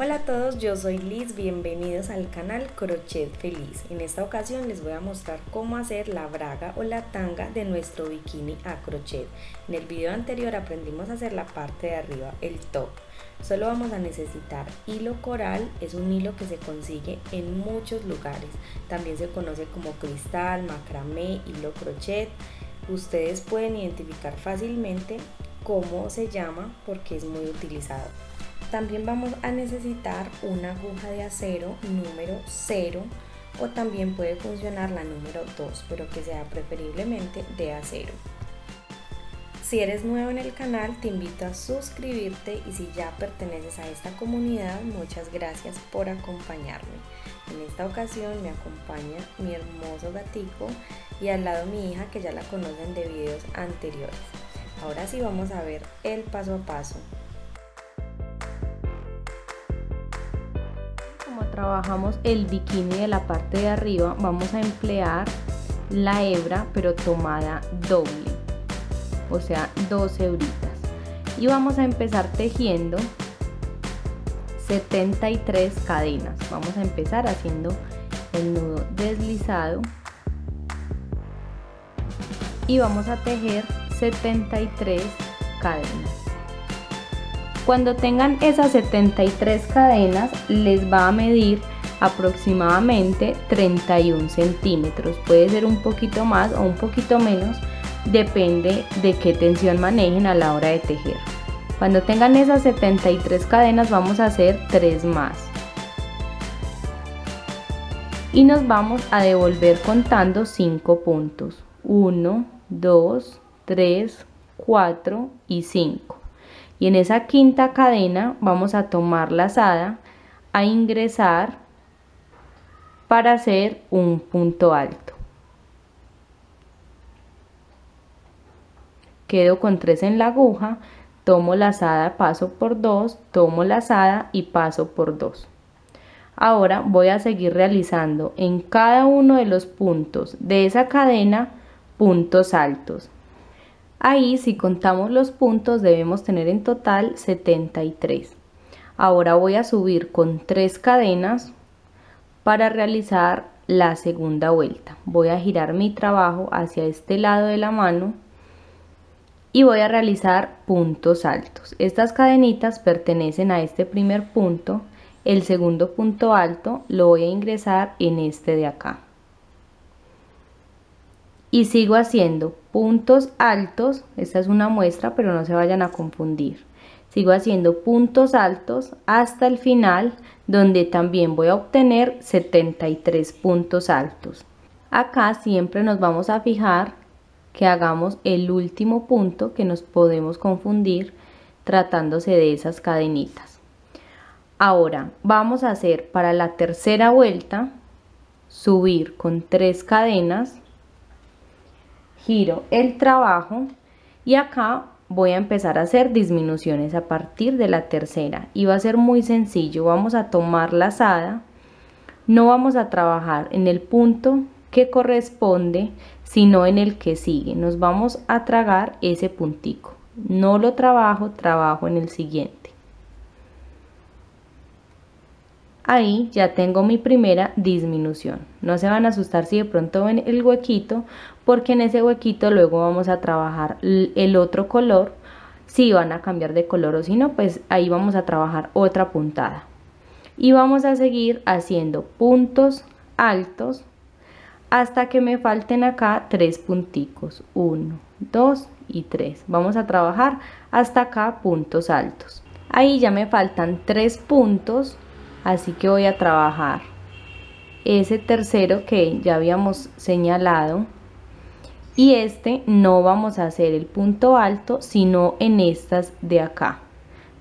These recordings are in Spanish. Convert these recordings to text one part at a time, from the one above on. Hola a todos, yo soy Liz, bienvenidos al canal Crochet FeLIZ. En esta ocasión les voy a mostrar cómo hacer la braga o la tanga de nuestro bikini a crochet. En el video anterior aprendimos a hacer la parte de arriba, el top. Solo vamos a necesitar hilo coral, es un hilo que se consigue en muchos lugares. También se conoce como cristal, macramé, hilo crochet. Ustedes pueden identificar fácilmente cómo se llama porque es muy utilizado. También vamos a necesitar una aguja de acero número 0 o también puede funcionar la número 2, pero que sea preferiblemente de acero. Si eres nuevo en el canal, te invito a suscribirte y si ya perteneces a esta comunidad, muchas gracias por acompañarme. En esta ocasión me acompaña mi hermoso gatico y al lado mi hija que ya la conocen de videos anteriores. Ahora sí vamos a ver el paso a paso. Trabajamos el bikini de la parte de arriba, vamos a emplear la hebra pero tomada doble, o sea, 12 hebritas, y vamos a empezar tejiendo 73 cadenas. Vamos a empezar haciendo el nudo deslizado y vamos a tejer 73 cadenas. Cuando tengan esas 73 cadenas les va a medir aproximadamente 31 centímetros, puede ser un poquito más o un poquito menos, depende de qué tensión manejen a la hora de tejer. Cuando tengan esas 73 cadenas vamos a hacer 3 más y nos vamos a devolver contando 5 puntos, 1, 2, 3, 4 y 5. Y en esa quinta cadena vamos a tomar lazada, a ingresar para hacer un punto alto. Quedo con 3 en la aguja, tomo lazada, paso por 2, tomo lazada y paso por 2. Ahora voy a seguir realizando en cada uno de los puntos de esa cadena puntos altos. Ahí, si contamos los puntos, debemos tener en total 73. Ahora voy a subir con 3 cadenas para realizar la segunda vuelta. Voy a girar mi trabajo hacia este lado de la mano y voy a realizar puntos altos. Estas cadenitas pertenecen a este primer punto. El segundo punto alto lo voy a ingresar en este de acá. Y sigo haciendo puntos altos, esta es una muestra pero no se vayan a confundir, sigo haciendo puntos altos hasta el final donde también voy a obtener 73 puntos altos. Acá siempre nos vamos a fijar que hagamos el último punto, que nos podemos confundir tratándose de esas cadenitas. Ahora vamos a hacer para la tercera vuelta, subir con 3 cadenas, giro el trabajo y acá voy a empezar a hacer disminuciones a partir de la tercera y va a ser muy sencillo. Vamos a tomar lazada, no vamos a trabajar en el punto que corresponde sino en el que sigue, nos vamos a tragar ese puntico, no lo trabajo en el siguiente. Ahí ya tengo mi primera disminución. No se van a asustar si de pronto ven el huequito, porque en ese huequito luego vamos a trabajar el otro color, si van a cambiar de color o si no, pues ahí vamos a trabajar otra puntada. Y vamos a seguir haciendo puntos altos hasta que me falten acá 3 punticos, 1, 2 y 3. Vamos a trabajar hasta acá puntos altos. Ahí ya me faltan 3 puntos, así que voy a trabajar ese tercero que ya habíamos señalado y este no vamos a hacer el punto alto sino en estas de acá,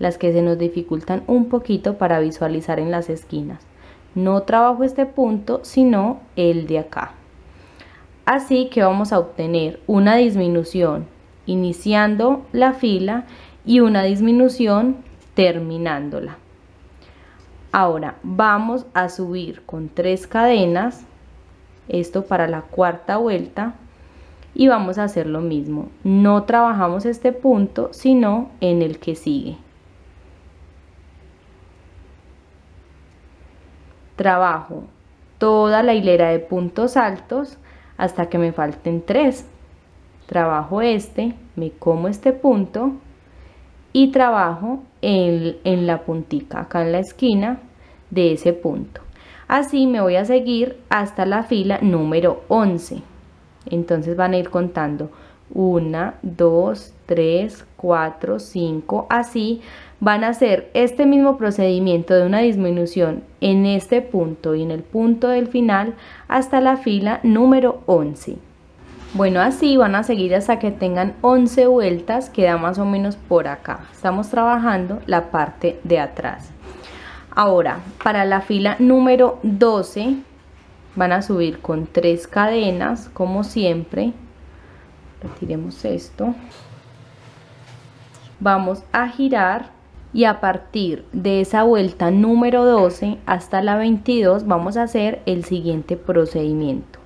las que se nos dificultan un poquito para visualizar en las esquinas. No trabajo este punto sino el de acá, así que vamos a obtener una disminución iniciando la fila y una disminución terminándola. Ahora vamos a subir con 3 cadenas, esto para la cuarta vuelta, y vamos a hacer lo mismo. No trabajamos este punto, sino en el que sigue. trabajo toda la hilera de puntos altos hasta que me falten 3, trabajo este, me como este punto y trabajo en la puntica, acá en la esquina de ese punto. Así me voy a seguir hasta la fila número 11. Entonces van a ir contando 1, 2, 3, 4, 5, así van a hacer este mismo procedimiento de una disminución en este punto y en el punto del final hasta la fila número 11. Bueno, así van a seguir hasta que tengan 11 vueltas, queda más o menos por acá. Estamos trabajando la parte de atrás. Ahora, para la fila número 12 van a subir con 3 cadenas, como siempre. Retiremos esto. Vamos a girar y a partir de esa vuelta número 12 hasta la 22 vamos a hacer el siguiente procedimiento.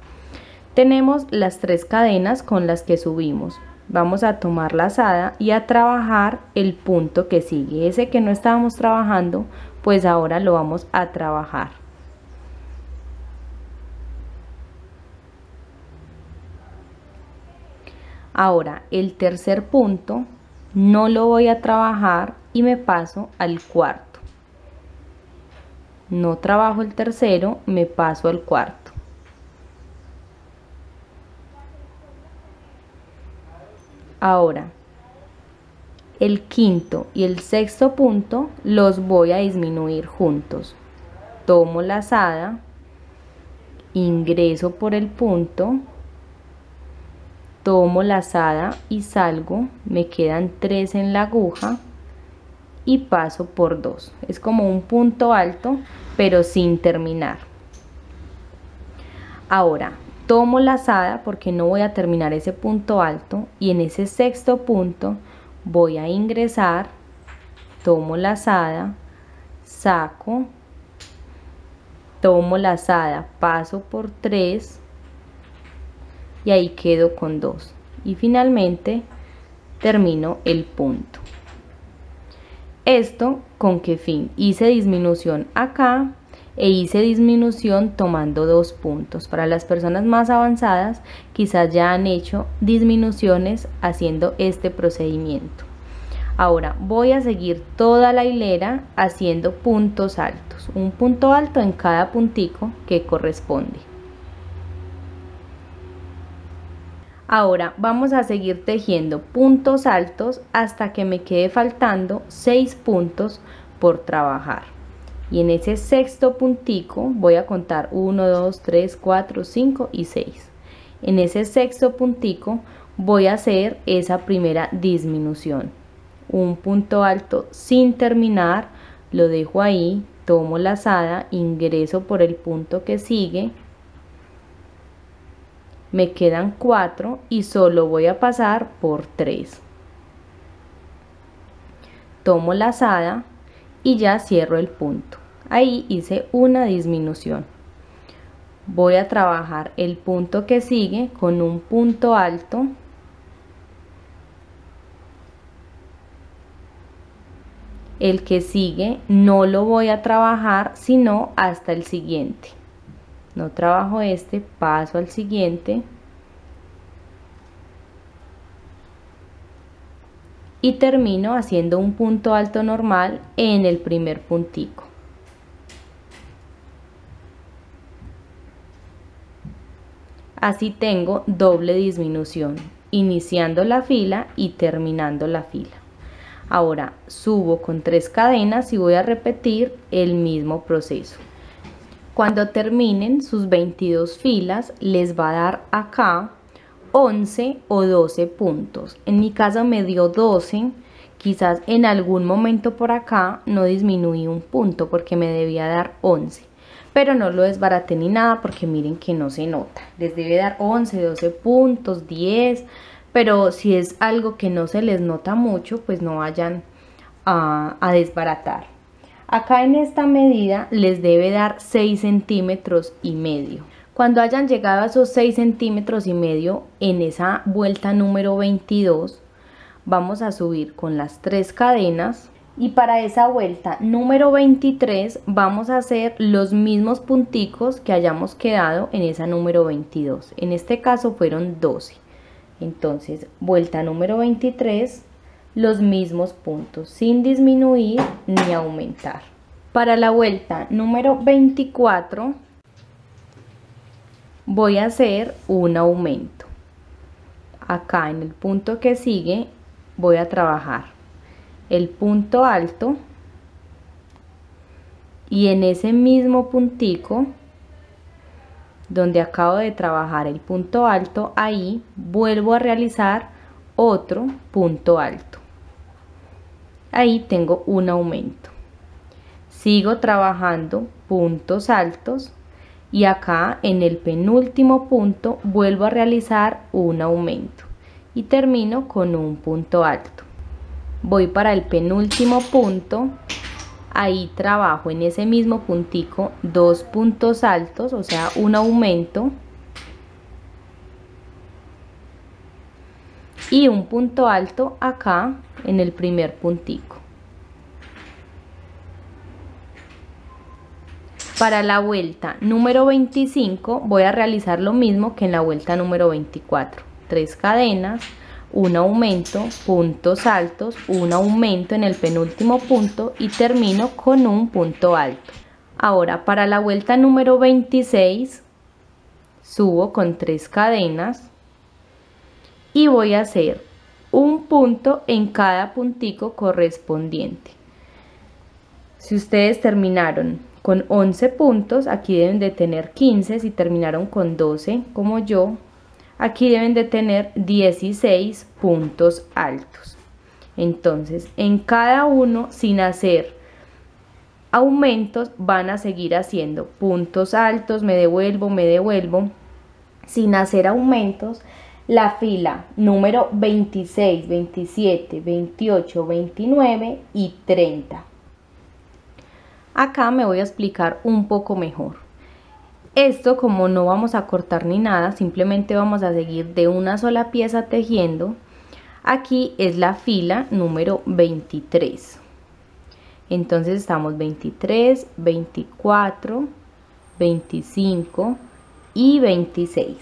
Tenemos las 3 cadenas con las que subimos. Vamos a tomar lazada y a trabajar el punto que sigue. Ese que no estábamos trabajando, pues ahora lo vamos a trabajar. Ahora el tercer punto no lo voy a trabajar y me paso al cuarto. No trabajo el tercero, me paso al cuarto. Ahora el quinto y el sexto punto los voy a disminuir juntos. Tomo lazada, ingreso por el punto, tomo lazada y salgo, me quedan 3 en la aguja y paso por 2. Es como un punto alto, pero sin terminar. Ahora tomo lazada porque no voy a terminar ese punto alto y en ese sexto punto voy a ingresar, tomo lazada, saco, tomo lazada, paso por 3 y ahí quedo con 2 y finalmente termino el punto. Esto con qué fin, hice disminución acá e hice disminución tomando 2 puntos. Para las personas más avanzadas quizás ya han hecho disminuciones haciendo este procedimiento. Ahora voy a seguir toda la hilera haciendo puntos altos, un punto alto en cada puntico que corresponde. Ahora vamos a seguir tejiendo puntos altos hasta que me quede faltando 6 puntos por trabajar. Y en ese sexto puntico voy a contar 1, 2, 3, 4, 5 y 6. En ese sexto puntico voy a hacer esa primera disminución. Un punto alto sin terminar, lo dejo ahí, tomo lazada, ingreso por el punto que sigue. Me quedan 4 y solo voy a pasar por 3. Tomo lazada y ya cierro el punto. Ahí hice una disminución. Voy a trabajar el punto que sigue con un punto alto. El que sigue no lo voy a trabajar sino hasta el siguiente. No trabajo este, paso al siguiente y termino haciendo un punto alto normal en el primer puntico. Así tengo doble disminución, iniciando la fila y terminando la fila. Ahora subo con 3 cadenas y voy a repetir el mismo proceso. Cuando terminen sus 22 filas les va a dar acá 11 o 12 puntos. En mi caso me dio 12, quizás en algún momento por acá no disminuí un punto porque me debía dar 11. Pero no lo desbaraté ni nada porque miren que no se nota. Les debe dar 11, 12 puntos, 10, pero si es algo que no se les nota mucho pues no vayan a desbaratar. Acá en esta medida les debe dar 6,5 cm. Cuando hayan llegado a esos 6,5 cm en esa vuelta número 22, vamos a subir con las 3 cadenas y para esa vuelta número 23 vamos a hacer los mismos punticos que hayamos quedado en esa número 22. En este caso fueron 12. Entonces, vuelta número 23, los mismos puntos, sin disminuir ni aumentar. Para la vuelta número 24 voy a hacer un aumento. Acá en el punto que sigue voy a trabajar el punto alto y en ese mismo puntico donde acabo de trabajar el punto alto, ahí vuelvo a realizar otro punto alto. Ahí tengo un aumento. Sigo trabajando puntos altos y acá en el penúltimo punto vuelvo a realizar un aumento y termino con un punto alto. Voy para el penúltimo punto, ahí trabajo en ese mismo puntico dos puntos altos, o sea, un aumento y un punto alto acá en el primer puntico. Para la vuelta número 25 voy a realizar lo mismo que en la vuelta número 24, tres cadenas, un aumento, puntos altos, un aumento en el penúltimo punto y termino con un punto alto. Ahora para la vuelta número 26 subo con tres cadenas y voy a hacer un punto en cada puntico correspondiente. Si ustedes terminaron con 11 puntos, aquí deben de tener 15. Si terminaron con 12 como yo, aquí deben de tener 16 puntos altos. Entonces, en cada uno, sin hacer aumentos, van a seguir haciendo puntos altos, me devuelvo, sin hacer aumentos. La fila número 26, 27, 28, 29 y 30. Acá me voy a explicar un poco mejor. Esto, como no vamos a cortar ni nada, simplemente vamos a seguir de una sola pieza tejiendo. Aquí es la fila número 23. Entonces estamos 23, 24, 25 y 26.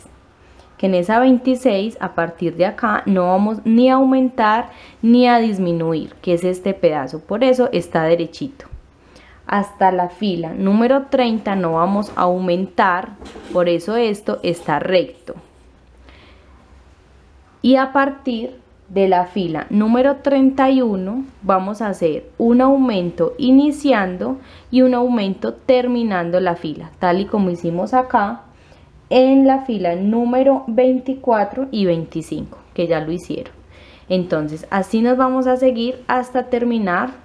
Que en esa 26, a partir de acá, no vamos ni a aumentar ni a disminuir, que es este pedazo. Por eso está derechito. Hasta la fila número 30 no vamos a aumentar, por eso esto está recto. Y a partir de la fila número 31 vamos a hacer un aumento iniciando y un aumento terminando la fila, tal y como hicimos acá en la fila número 24 y 25, que ya lo hicieron. Entonces así nos vamos a seguir hasta terminar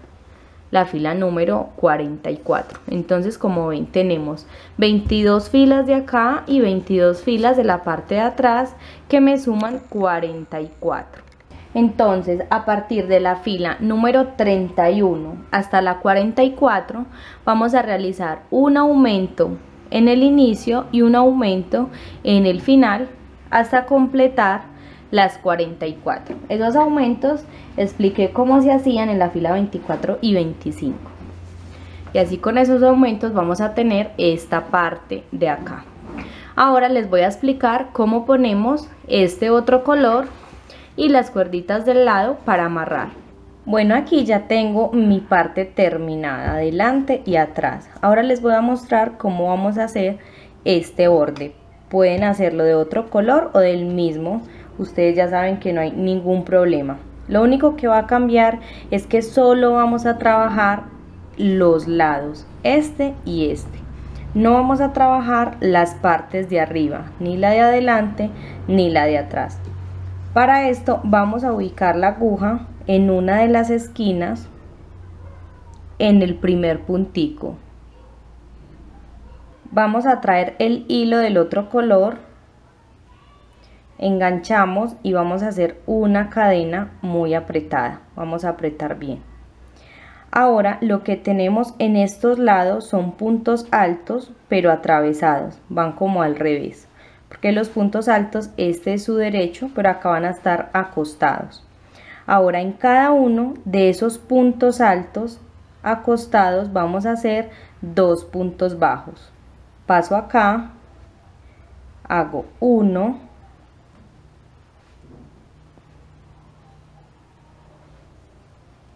la fila número 44. Entonces, como ven, tenemos 22 filas de acá y 22 filas de la parte de atrás que me suman 44. Entonces, a partir de la fila número 31 hasta la 44 vamos a realizar un aumento en el inicio y un aumento en el final hasta completar las 44. Esos aumentos expliqué cómo se hacían en la fila 24 y 25. Y así con esos aumentos vamos a tener esta parte de acá. Ahora les voy a explicar cómo ponemos este otro color y las cuerditas del lado para amarrar. Bueno, aquí ya tengo mi parte terminada, adelante y atrás. Ahora les voy a mostrar cómo vamos a hacer este borde. Pueden hacerlo de otro color o del mismo. Ustedes ya saben que no hay ningún problema. Lo único que va a cambiar es que solo vamos a trabajar los lados, este y este. No vamos a trabajar las partes de arriba, ni la de adelante ni la de atrás. Para esto vamos a ubicar la aguja en una de las esquinas, en el primer puntico. Vamos a traer el hilo del otro color, enganchamos y vamos a hacer una cadena muy apretada. Vamos a apretar bien. Ahora lo que tenemos en estos lados son puntos altos pero atravesados, van como al revés, porque los puntos altos, este es su derecho, pero acá van a estar acostados. Ahora en cada uno de esos puntos altos acostados vamos a hacer 2 puntos bajos. Paso acá, hago 1,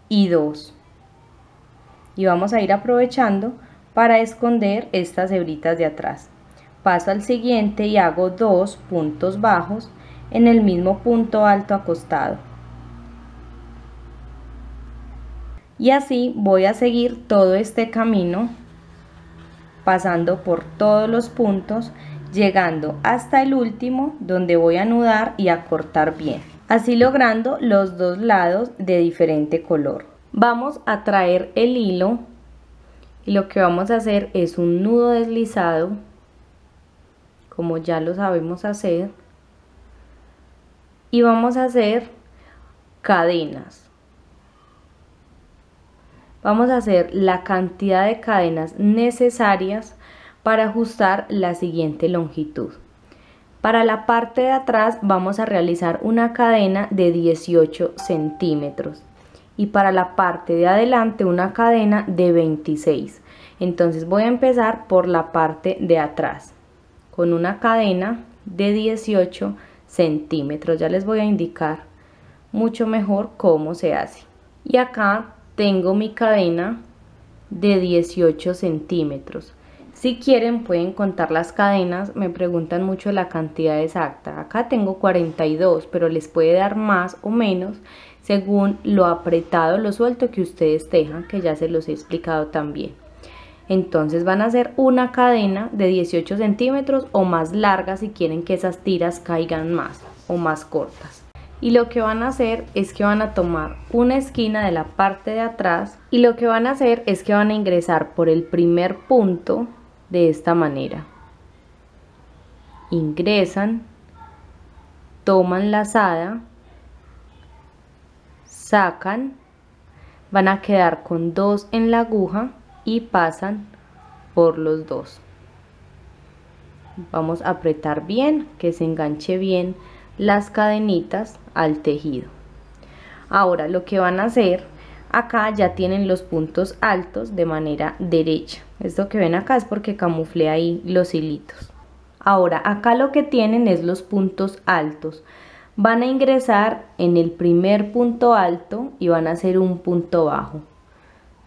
y 2, y vamos a ir aprovechando para esconder estas hebritas de atrás. Paso al siguiente y hago 2 puntos bajos en el mismo punto alto acostado, y así voy a seguir todo este camino pasando por todos los puntos, llegando hasta el último donde voy a anudar y a cortar bien, así logrando los dos lados de diferente color. Vamos a traer el hilo y lo que vamos a hacer es un nudo deslizado, como ya lo sabemos hacer, y vamos a hacer cadenas. Vamos a hacer la cantidad de cadenas necesarias para ajustar la siguiente longitud. Para la parte de atrás vamos a realizar una cadena de 18 centímetros y para la parte de adelante una cadena de 26. Entonces voy a empezar por la parte de atrás con una cadena de 18 centímetros. Ya les voy a indicar mucho mejor cómo se hace. Y acá tengo mi cadena de 18 centímetros. Si quieren pueden contar las cadenas, me preguntan mucho la cantidad exacta. Acá tengo 42, pero les puede dar más o menos según lo apretado, lo suelto que ustedes dejan, que ya se los he explicado también. Entonces van a hacer una cadena de 18 centímetros o más larga si quieren que esas tiras caigan más, o más cortas. Y lo que van a hacer es que van a tomar una esquina de la parte de atrás y lo que van a hacer es que van a ingresar por el primer punto de esta manera. Ingresan, toman lazada, sacan, van a quedar con 2 en la aguja y pasan por los 2. Vamos a apretar bien, que se enganche bien las cadenitas al tejido. Ahora lo que van a hacer, acá ya tienen los puntos altos de manera derecha. Esto que ven acá es porque camuflé ahí los hilitos. Ahora acá lo que tienen es los puntos altos. Van a ingresar en el primer punto alto y van a hacer un punto bajo.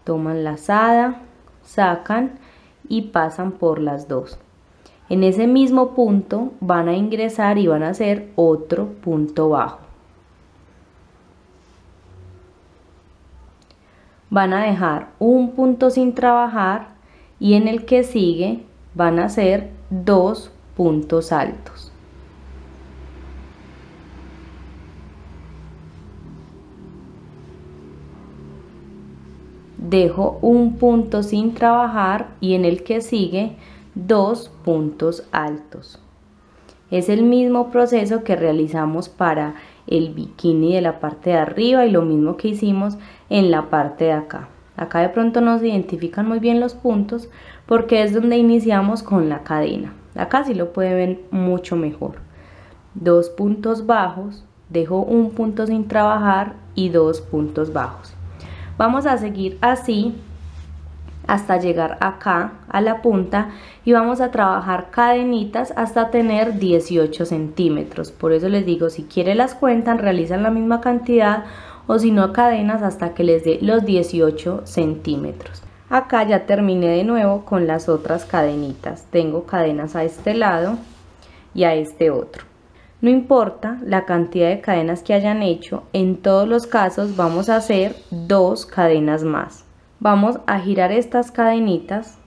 Toman lazada, sacan y pasan por las 2. En ese mismo punto van a ingresar y van a hacer otro punto bajo. Van a dejar un punto sin trabajar y en el que sigue van a hacer 2 puntos altos. Dejo un punto sin trabajar y en el que sigue 2 puntos altos. Es el mismo proceso que realizamos para el bikini de la parte de arriba y lo mismo que hicimos en la parte de acá. Acá de pronto no se identifican muy bien los puntos porque es donde iniciamos con la cadena. Acá sí lo pueden ver mucho mejor. 2 puntos bajos, dejo un punto sin trabajar y 2 puntos bajos. Vamos a seguir así hasta llegar acá a la punta y vamos a trabajar cadenitas hasta tener 18 centímetros. Por eso les digo, si quieren las cuentan, realizan la misma cantidad, o si no, cadenas hasta que les dé los 18 centímetros. Acá ya terminé de nuevo con las otras cadenitas. Tengo cadenas a este lado y a este otro. No importa la cantidad de cadenas que hayan hecho, en todos los casos vamos a hacer 2 cadenas más. Vamos a girar estas cadenitas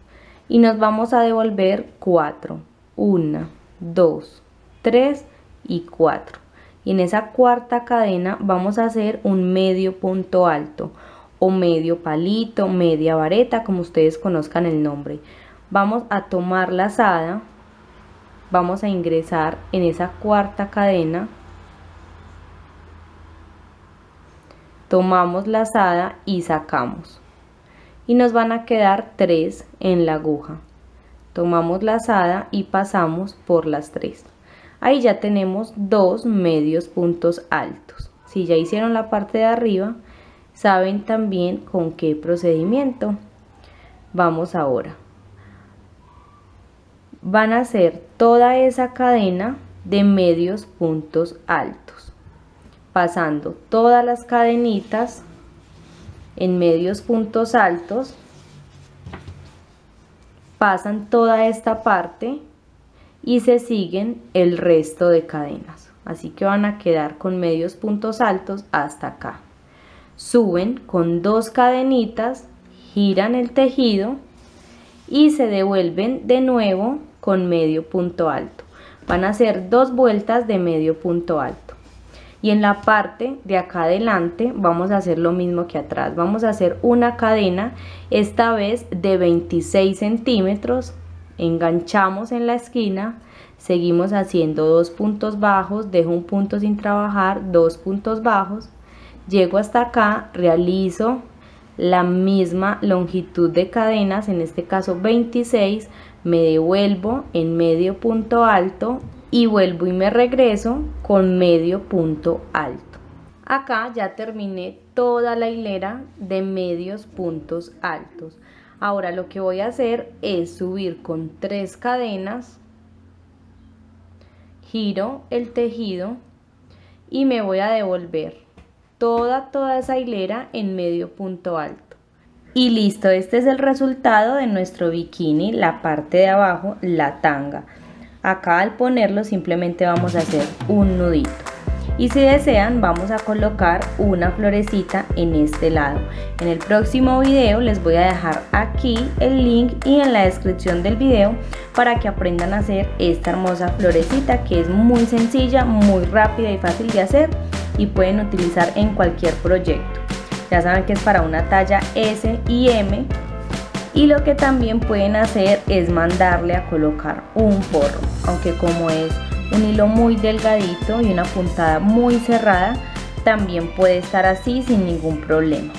y nos vamos a devolver 4, 1, 2, 3 y 4. Y en esa cuarta cadena vamos a hacer un medio punto alto o medio palito, media vareta, como ustedes conozcan el nombre. Vamos a tomar lazada, vamos a ingresar en esa cuarta cadena, tomamos lazada y sacamos. Y nos van a quedar 3 en la aguja. Tomamos lazada y pasamos por las 3. Ahí ya tenemos 2 medios puntos altos. Si ya hicieron la parte de arriba, saben también con qué procedimiento. Vamos ahora. Van a hacer toda esa cadena de medios puntos altos, pasando todas las cadenitas en medios puntos altos, pasan toda esta parte y se siguen el resto de cadenas. Así que van a quedar con medios puntos altos hasta acá. Suben con dos cadenitas, giran el tejido y se devuelven de nuevo con medio punto alto. Van a hacer dos vueltas de medio punto alto. Y en la parte de acá adelante vamos a hacer lo mismo que atrás. Vamos a hacer una cadena, esta vez de 26 centímetros. Enganchamos en la esquina, seguimos haciendo dos puntos bajos, dejo un punto sin trabajar, dos puntos bajos, llego hasta acá, realizo la misma longitud de cadenas, en este caso 26, me devuelvo en medio punto alto y vuelvo y me regreso con medio punto alto. Acá ya terminé toda la hilera de medios puntos altos. Ahora lo que voy a hacer es subir con tres cadenas, giro el tejido y me voy a devolver toda esa hilera en medio punto alto. Y listo, este es el resultado de nuestro bikini, la parte de abajo, la tanga. Acá al ponerlo simplemente vamos a hacer un nudito. Y si desean vamos a colocar una florecita en este lado. En el próximo video les voy a dejar aquí el link y en la descripción del video para que aprendan a hacer esta hermosa florecita que es muy sencilla, muy rápida y fácil de hacer y pueden utilizar en cualquier proyecto. Ya saben que es para una talla S y M y lo que también pueden hacer es mandarle a colocar un forro, aunque como es un hilo muy delgadito y una puntada muy cerrada, también puede estar así sin ningún problema.